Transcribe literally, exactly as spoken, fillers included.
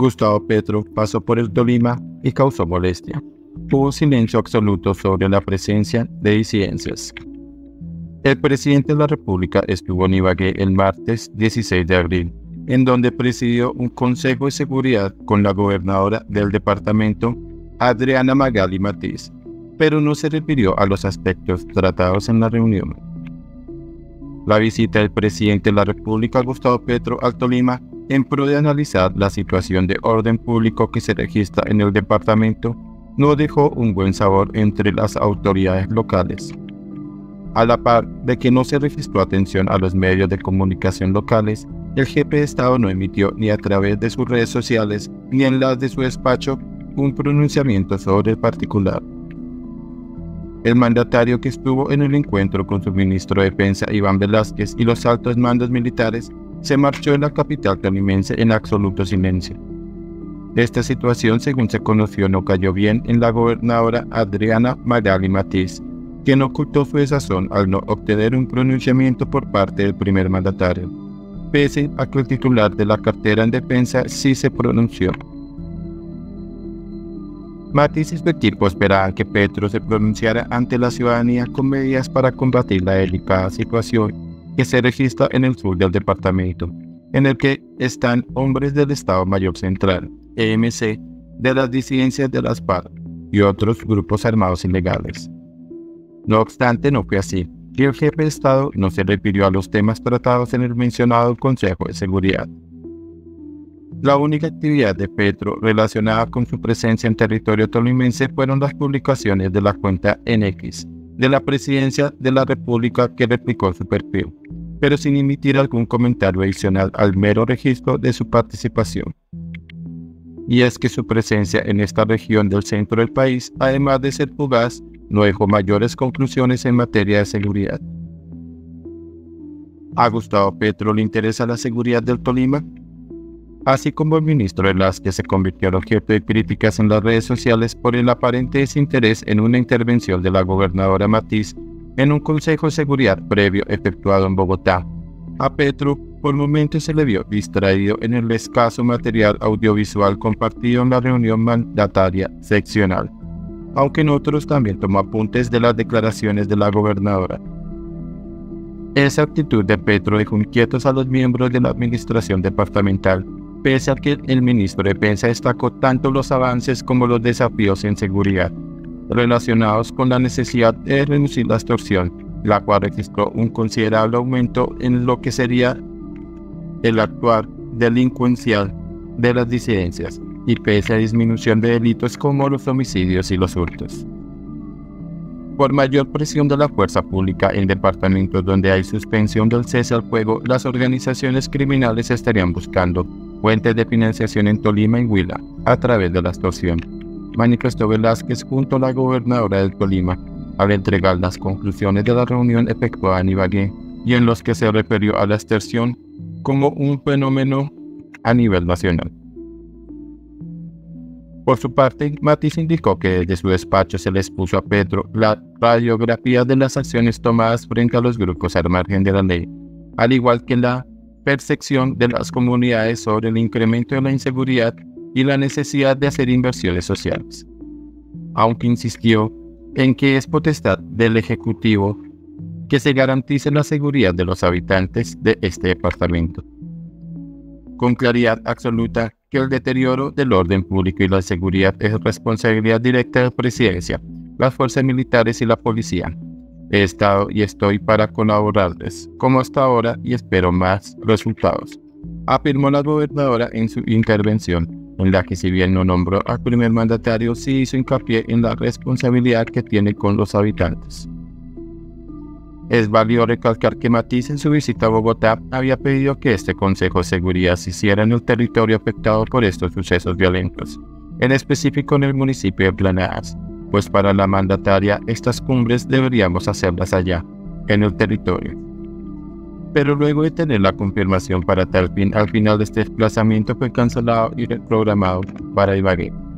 Gustavo Petro pasó por el Tolima y causó molestia. Hubo un silencio absoluto sobre la presencia de disidencias. El presidente de la República estuvo en Ibagué el martes dieciséis de abril, en donde presidió un consejo de seguridad con la gobernadora del departamento, Adriana Magali Matiz, pero no se refirió a los aspectos tratados en la reunión. La visita del presidente de la República, Gustavo Petro, al Tolima en pro de analizar la situación de orden público que se registra en el departamento no dejó un buen sabor entre las autoridades locales. A la par de que no se registró atención a los medios de comunicación locales, el jefe de Estado no emitió ni a través de sus redes sociales ni en las de su despacho un pronunciamiento sobre el particular. El mandatario, que estuvo en el encuentro con su ministro de Defensa Iván Velázquez y los altos mandos militares, se marchó en la capital tolimense en absoluto silencio. Esta situación, según se conoció, no cayó bien en la gobernadora Adriana Magali Matiz, quien ocultó su desazón al no obtener un pronunciamiento por parte del primer mandatario, pese a que el titular de la cartera en defensa sí se pronunció. Matiz y su equipo esperaban que Petro se pronunciara ante la ciudadanía con medidas para combatir la delicada situación que se registra en el sur del departamento, en el que están hombres del Estado Mayor Central, E M C, de las disidencias de las FARC y otros grupos armados ilegales. No obstante, no fue así, y el jefe de Estado no se refirió a los temas tratados en el mencionado Consejo de Seguridad. La única actividad de Petro relacionada con su presencia en territorio tolimense fueron las publicaciones de la cuenta N X de la Presidencia de la República, que replicó su perfil, pero sin emitir algún comentario adicional al mero registro de su participación. Y es que su presencia en esta región del centro del país, además de ser fugaz, no dejó mayores conclusiones en materia de seguridad. ¿A Gustavo Petro le interesa la seguridad del Tolima? Así como el ministro Velázquez se convirtió en objeto de críticas en las redes sociales por el aparente desinterés en una intervención de la gobernadora Matiz en un consejo de seguridad previo efectuado en Bogotá, a Petro por momentos se le vio distraído en el escaso material audiovisual compartido en la reunión mandataria seccional, aunque en otros también tomó apuntes de las declaraciones de la gobernadora. Esa actitud de Petro dejó inquietos a los miembros de la administración departamental, pese a que el ministro de Defensa destacó tanto los avances como los desafíos en seguridad, relacionados con la necesidad de reducir la extorsión, la cual registró un considerable aumento en lo que sería el actuar delincuencial de las disidencias, y pese a disminución de delitos como los homicidios y los hurtos. Por mayor presión de la fuerza pública en departamentos donde hay suspensión del cese al fuego, las organizaciones criminales estarían buscando fuentes de financiación en Tolima y Huila a través de la extorsión, manifestó Velázquez junto a la gobernadora del Tolima al entregar las conclusiones de la reunión efectuada en Ibagué, y en los que se refirió a la extorsión como un fenómeno a nivel nacional. Por su parte, Matiz indicó que desde su despacho se le expuso a Petro la radiografía de las acciones tomadas frente a los grupos al margen de la ley, al igual que la percepción de las comunidades sobre el incremento de la inseguridad y la necesidad de hacer inversiones sociales, aunque insistió en que es potestad del Ejecutivo que se garantice la seguridad de los habitantes de este departamento. Con claridad absoluta que el deterioro del orden público y la seguridad es responsabilidad directa de la Presidencia, las fuerzas militares y la policía. He estado y estoy para colaborarles, como hasta ahora, y espero más resultados, afirmó la gobernadora en su intervención, en la que, si bien no nombró al primer mandatario, sí hizo hincapié en la responsabilidad que tiene con los habitantes. Es válido recalcar que Matiz, en su visita a Bogotá, había pedido que este Consejo de Seguridad se hiciera en el territorio afectado por estos sucesos violentos, en específico en el municipio de Planadas, pues para la mandataria estas cumbres deberíamos hacerlas allá, en el territorio. Pero luego de tener la confirmación para tal fin, al final este desplazamiento fue cancelado y reprogramado para Ibagué.